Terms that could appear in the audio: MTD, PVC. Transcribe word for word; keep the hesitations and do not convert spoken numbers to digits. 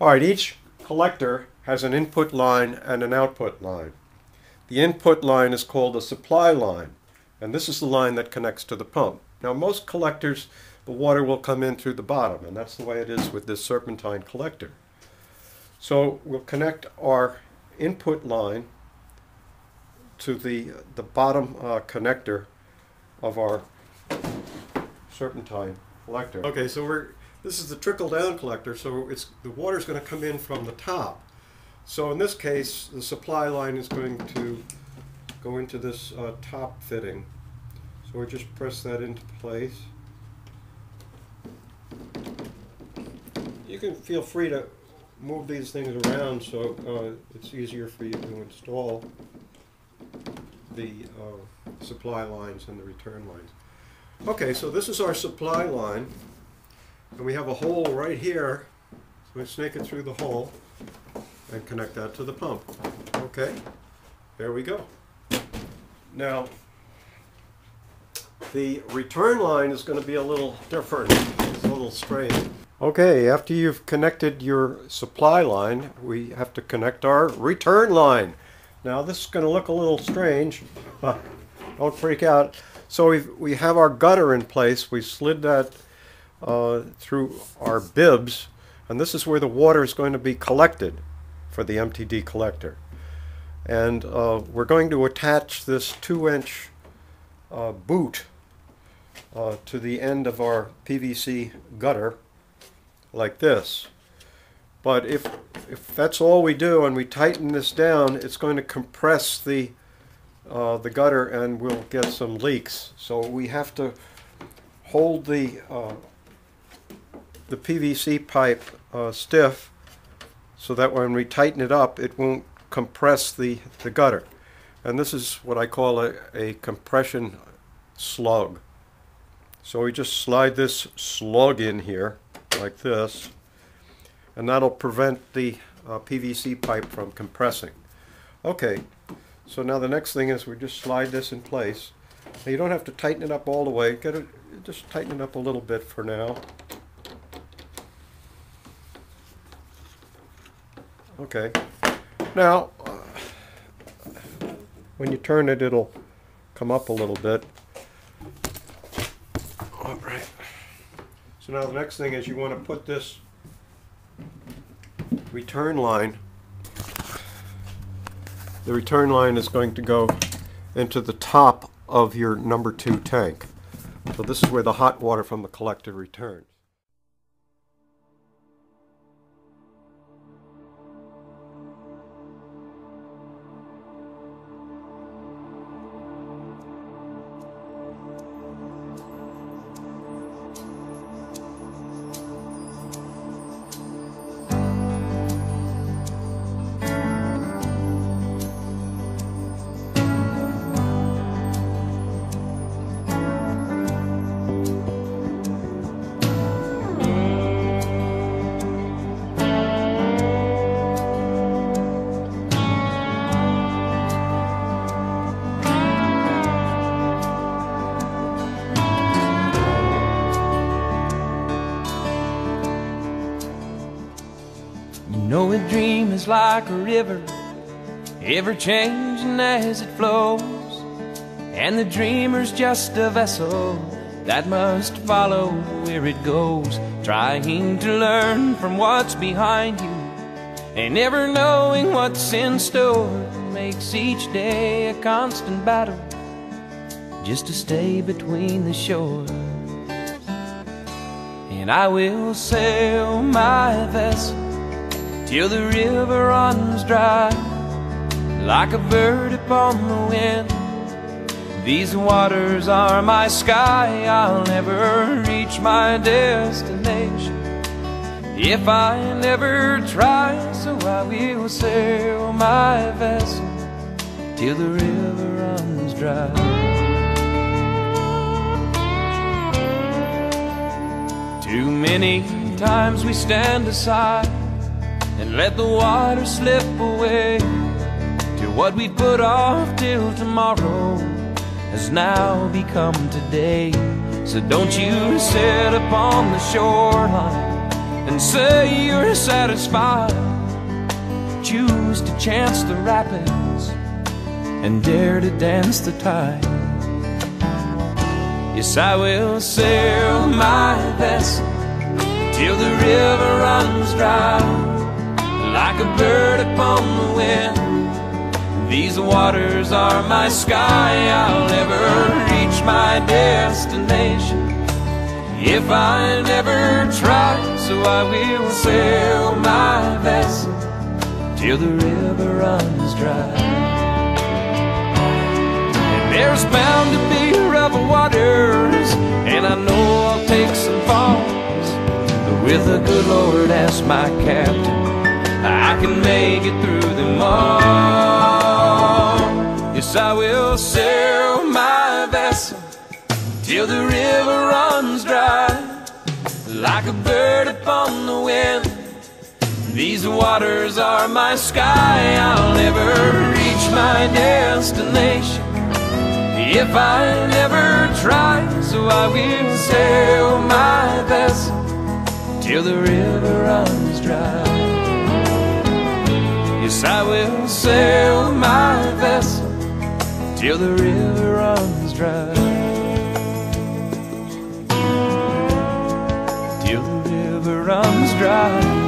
All right, each collector has an input line and an output line. The input line is called a supply line, and this is the line that connects to the pump. Now, most collectors, the water will come in through the bottom, and that's the way it is with this serpentine collector. So we'll connect our input line to the, the bottom uh, connector of our serpentine collector. Okay, so we're, this is the trickle-down collector, so it's, the water's going to come in from the top. So in this case, the supply line is going to go into this uh, top fitting. So we just press that into place. You can feel free to move these things around so uh, it's easier for you to install the uh, supply lines and the return lines. Okay, so this is our supply line, and we have a hole right here. So we snake it through the hole and connect that to the pump. Okay, there we go. Now, the return line is going to be a little different. It's a little straight. Okay, after you've connected your supply line, we have to connect our return line. Now, this is going to look a little strange, but don't freak out. So we've, we have our gutter in place. We slid that uh, through our bibs, and this is where the water is going to be collected for the M T D collector. And uh, we're going to attach this two-inch uh, boot uh, to the end of our P V C gutter like this. But if, if that's all we do and we tighten this down, it's going to compress the Uh, the gutter and we'll get some leaks. So we have to hold the uh, the P V C pipe uh, stiff so that when we tighten it up, it won't compress the, the gutter. And this is what I call a, a compression slug. So we just slide this slug in here like this, and that'll prevent the uh, P V C pipe from compressing. Okay. So now the next thing is we just slide this in place. Now you don't have to tighten it up all the way. Get it, just tighten it up a little bit for now. Okay. Now, uh, when you turn it, it'll come up a little bit. All right. So now the next thing is you want to put this return line. The return line is going to go into the top of your number two tank. So this is where the hot water from the collector returns. Oh, a dream is like a river, ever changing as it flows, and the dreamer's just a vessel that must follow where it goes, trying to learn from what's behind you, and never knowing what's in store, makes each day a constant battle, just to stay between the shores. And I will sail my vessel till the river runs dry, like a bird upon the wind. These waters are my sky. I'll never reach my destination if I never try. So I will sail my vessel till the river runs dry. Too many times we stand aside and let the water slip away, to what we put off till tomorrow has now become today. So don't you sit upon the shoreline and and say you're satisfied. Choose to chance the rapids and dare to dance the tide. Yes, I will sail my vessel till the river runs dry. Like a bird upon the wind, these waters are my sky. I'll never reach my destination if I never try. So I will sail my vessel till the river runs dry. And there's bound to be rough waters, and I know I'll take some falls, but with the good Lord as my captain, I can make it through them all. Yes, I will sail my vessel till the river runs dry. Like a bird upon the wind, these waters are my sky. I'll never reach my destination if I never try. So I will sail my vessel till the river runs dry. Yes, I will sail my vessel till the river runs dry. Till the river runs dry.